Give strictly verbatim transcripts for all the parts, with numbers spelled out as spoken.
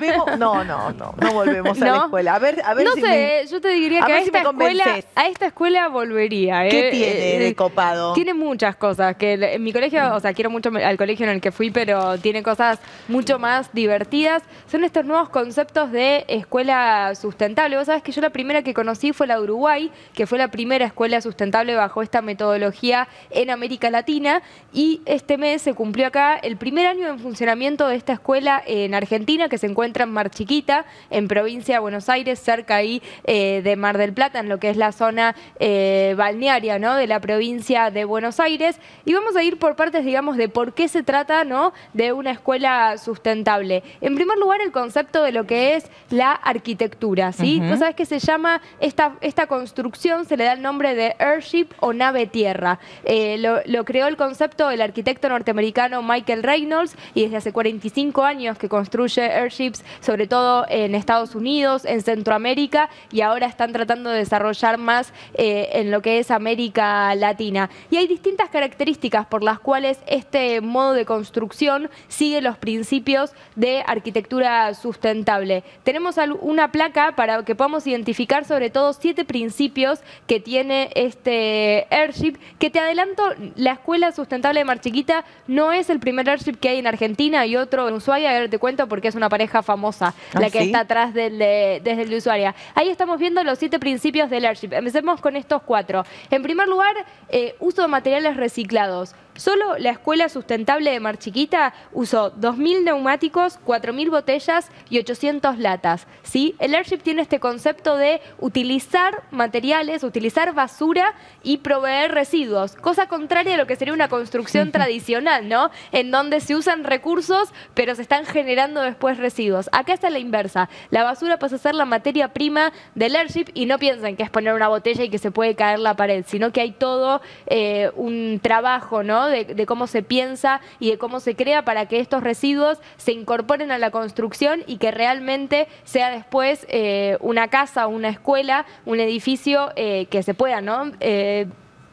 volvemos. No, no, no. No volvemos ¿No? a la escuela. A ver, a ver no si sé, me, yo te diría a que a esta, si escuela, a esta escuela volvería. ¿Eh? ¿Qué tiene de copado? Tiene muchas cosas. Que en mi colegio, o sea, quiero mucho al colegio en el que fui, pero tiene cosas mucho más divertidas. Son estos nuevos conceptos de escuela sustentable. Vos sabés que yo la primera que conocí fue la de Uruguay, que fue la primera escuela sustentable bajo esta metodología en América Latina. Y este mes se cumplió acá el primer año en funcionamiento de esta escuela en Argentina, que se encuentra en Mar Chiquita, en provincia de Buenos Aires, cerca ahí eh, de Mar del Plata, en lo que es la zona eh, balnearia, ¿no?, de la provincia de Buenos Aires. Y vamos a ir por partes, digamos, de por qué se trata, ¿no?, de una escuela sustentable. En primer lugar, el concepto de lo que es la arquitectura, ¿sí? Uh-huh. Tú sabes que se llama esta, esta construcción, se le da el nombre de Earthship o nave tierra. Eh, lo, lo creó el concepto el arquitecto norteamericano Michael Reynolds, y desde hace cuarenta y cinco años que construye airships, sobre todo en Estados Unidos, en Centroamérica, y ahora están tratando de desarrollar más eh, en lo que es América Latina. Y hay distintas características por las cuales este modo de construcción sigue los principios de arquitectura sustentable. Tenemos una placa para que podamos identificar sobre todo siete principios que tiene este airship, que te adelanto, la escuela sustentable de Mar Chiquita no es el primer airship que hay en Argentina, y otro en Ushuaia, ahora te cuento porque es una pareja famosa, ah, la que ¿sí? está atrás del de, desde el de Ushuaia. Ahí estamos viendo los siete principios del airship. Empecemos con estos cuatro. En primer lugar, eh, uso de materiales reciclados. Solo la escuela sustentable de Mar Chiquita usó dos mil neumáticos, cuatro mil botellas y ochocientas latas, ¿sí? El airship tiene este concepto de utilizar materiales, utilizar basura y proveer residuos, cosa contraria a lo que sería una construcción tradicional, ¿no?, en donde se usan recursos pero se están generando después residuos. Acá está la inversa. La basura pasa a ser la materia prima del airship, y no piensen que es poner una botella y que se puede caer la pared, sino que hay todo eh, un trabajo, ¿no?, De, de cómo se piensa y de cómo se crea para que estos residuos se incorporen a la construcción y que realmente sea después eh, una casa, una escuela, un edificio eh, que se pueda, ¿no?, Eh,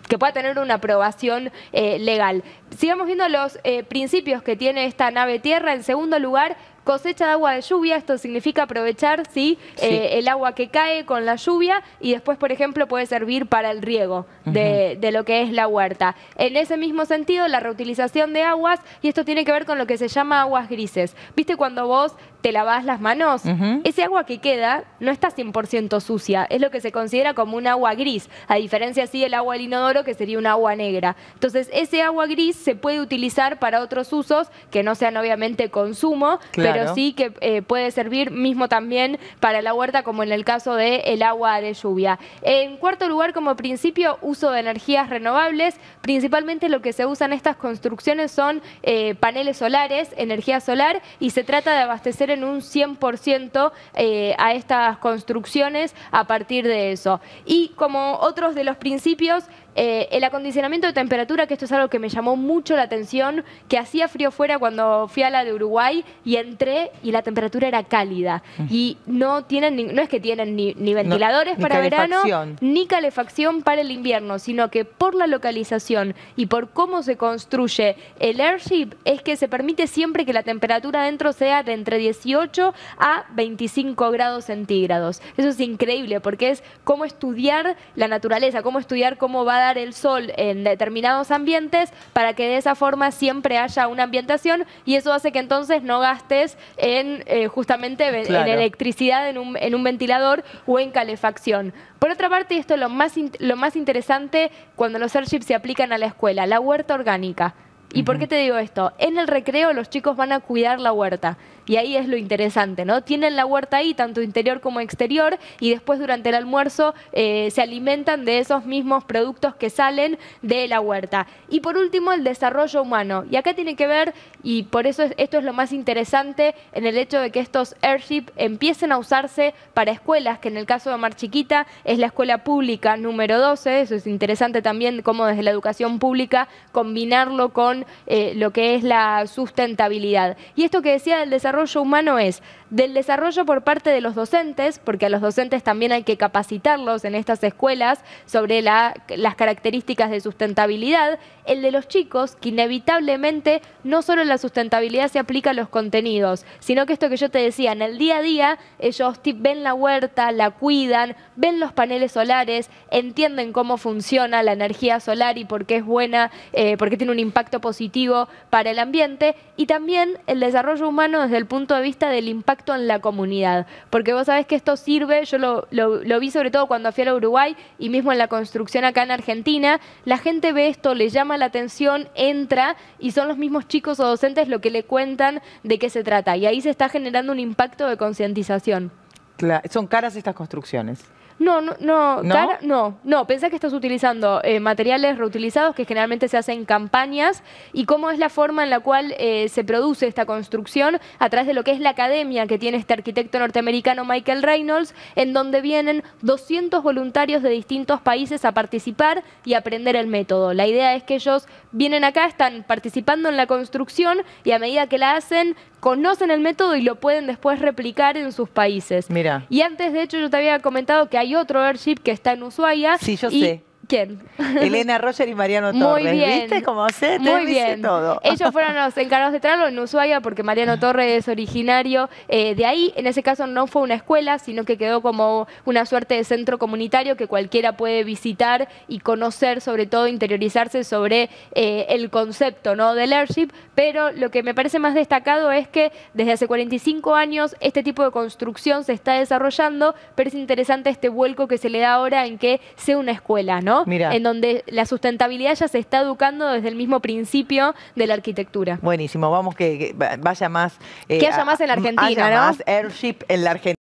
que pueda tener una aprobación eh, legal. Sigamos viendo los eh, principios que tiene esta nave tierra. En segundo lugar, cosecha de agua de lluvia. Esto significa aprovechar, ¿sí?, sí. Eh, el agua que cae con la lluvia, y después, por ejemplo, puede servir para el riego de, uh-huh. de lo que es la huerta. En ese mismo sentido, la reutilización de aguas, y esto tiene que ver con lo que se llama aguas grises. ¿Viste cuando vos te lavás las manos? Uh-huh. Ese agua que queda no está cien por ciento sucia, es lo que se considera como un agua gris, a diferencia, sí, del agua del inodoro, que sería un agua negra. Entonces, ese agua gris se puede utilizar para otros usos que no sean obviamente consumo, claro. pero pero sí que eh, puede servir mismo también para la huerta, como en el caso del agua de lluvia. En cuarto lugar, como principio, uso de energías renovables. Principalmente lo que se usa en estas construcciones son eh, paneles solares, energía solar, y se trata de abastecer en un cien por ciento eh, a estas construcciones a partir de eso. Y como otros de los principios, Eh, el acondicionamiento de temperatura, que esto es algo que me llamó mucho la atención, que hacía frío fuera cuando fui a la de Uruguay y entré y la temperatura era cálida. Uh -huh. Y no tienen ni, no es que tienen ni, ni ventiladores no, para ni verano, ni calefacción para el invierno, sino que por la localización y por cómo se construye el airship es que se permite siempre que la temperatura adentro sea de entre dieciocho a veinticinco grados centígrados. Eso es increíble porque es cómo estudiar la naturaleza, cómo estudiar cómo va a dar el sol en determinados ambientes para que de esa forma siempre haya una ambientación, y eso hace que entonces no gastes en eh, justamente claro. en electricidad, en un, en un ventilador o en calefacción. Por otra parte, esto es lo más, lo más interesante cuando los airships se aplican a la escuela, la huerta orgánica. ¿Y por qué te digo esto? En el recreo los chicos van a cuidar la huerta, y ahí es lo interesante, ¿no? Tienen la huerta ahí, tanto interior como exterior, y después durante el almuerzo eh, se alimentan de esos mismos productos que salen de la huerta. Y por último, el desarrollo humano. Y acá tiene que ver, y por eso es, esto es lo más interesante en el hecho de que estos airships empiecen a usarse para escuelas, que en el caso de Mar Chiquita es la escuela pública número doce, eso es interesante también, cómo desde la educación pública combinarlo con Eh, lo que es la sustentabilidad. Y esto que decía del desarrollo humano es del desarrollo por parte de los docentes, porque a los docentes también hay que capacitarlos en estas escuelas sobre la, las características de sustentabilidad, el de los chicos, que inevitablemente no solo la sustentabilidad se aplica a los contenidos, sino que esto que yo te decía, en el día a día ellos ven la huerta, la cuidan, ven los paneles solares, entienden cómo funciona la energía solar y por qué es buena, eh, por qué tiene un impacto positivo para el ambiente, y también el desarrollo humano desde el punto de vista del impacto en la comunidad, porque vos sabés que esto sirve, yo lo, lo, lo vi sobre todo cuando fui a Uruguay y mismo en la construcción acá en Argentina, la gente ve esto, le llama la atención, entra y son los mismos chicos o docentes lo que le cuentan de qué se trata, y ahí se está generando un impacto de concientización. Claro. ¿Son caras estas construcciones? No, no, no, ¿No? Cara, no, no, pensá que estás utilizando eh, materiales reutilizados que generalmente se hacen campañas, y cómo es la forma en la cual eh, se produce esta construcción a través de lo que es la academia que tiene este arquitecto norteamericano Michael Reynolds, en donde vienen doscientos voluntarios de distintos países a participar y aprender el método. La idea es que ellos vienen acá, están participando en la construcción y a medida que la hacen, conocen el método y lo pueden después replicar en sus países. Mira. Y antes, de hecho, yo te había comentado que hay otro Earthship que está en Ushuaia. Sí, yo y... sé. ¿Quién? Elena Roger y Mariano Torres. Muy bien. ¿Viste cómo se te dice todo? Ellos fueron los encargados de traerlo en Ushuaia porque Mariano Torres es originario eh, de ahí. En ese caso no fue una escuela, sino que quedó como una suerte de centro comunitario que cualquiera puede visitar y conocer, sobre todo interiorizarse sobre eh, el concepto, ¿no?, del Earthship. Pero lo que me parece más destacado es que desde hace cuarenta y cinco años este tipo de construcción se está desarrollando, pero es interesante este vuelco que se le da ahora en que sea una escuela, ¿no? Mira. En donde la sustentabilidad ya se está educando desde el mismo principio de la arquitectura. Buenísimo, vamos que, que vaya más... Eh, que haya más en la Argentina, haya ¿no? más Earthship en la Argentina.